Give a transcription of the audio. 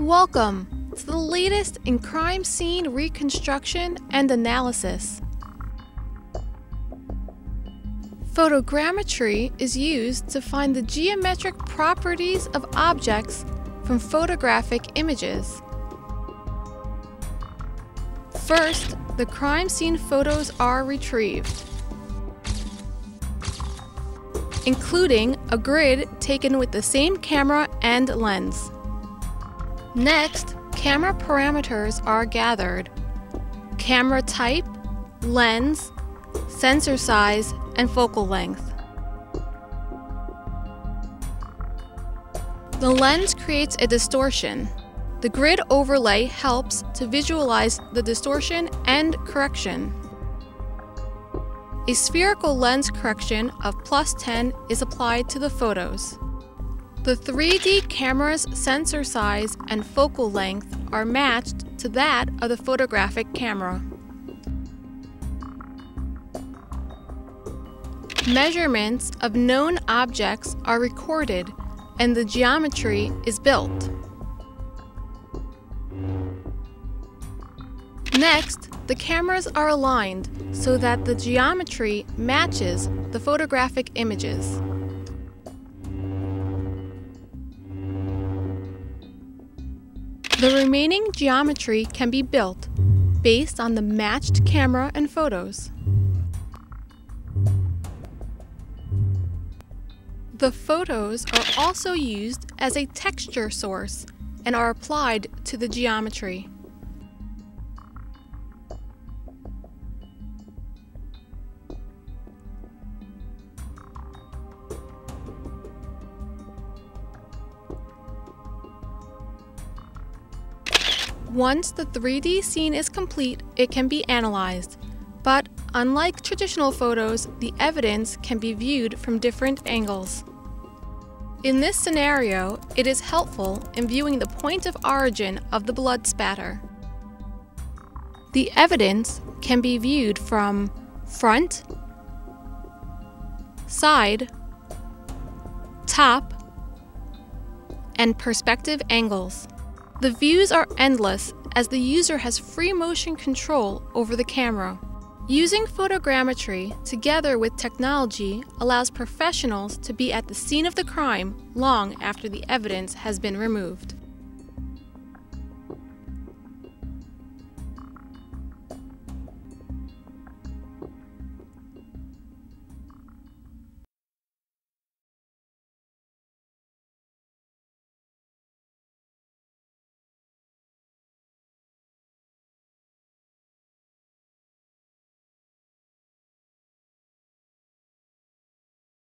Welcome to the latest in crime scene reconstruction and analysis. Photogrammetry is used to find the geometric properties of objects from photographic images. First, the crime scene photos are retrieved, including a grid taken with the same camera and lens. Next, camera parameters are gathered: camera type, lens, sensor size, and focal length. The lens creates a distortion. The grid overlay helps to visualize the distortion and correction. A spherical lens correction of +10 is applied to the photos. The 3D camera's sensor size and focal length are matched to that of the photographic camera. Measurements of known objects are recorded and the geometry is built. Next, the cameras are aligned so that the geometry matches the photographic images. The remaining geometry can be built based on the matched camera and photos. The photos are also used as a texture source and are applied to the geometry. Once the 3D scene is complete, it can be analyzed, but unlike traditional photos, the evidence can be viewed from different angles. In this scenario, it is helpful in viewing the point of origin of the blood spatter. The evidence can be viewed from front, side, top, and perspective angles. The views are endless as the user has free motion control over the camera. Using photogrammetry together with technology allows professionals to be at the scene of the crime long after the evidence has been removed.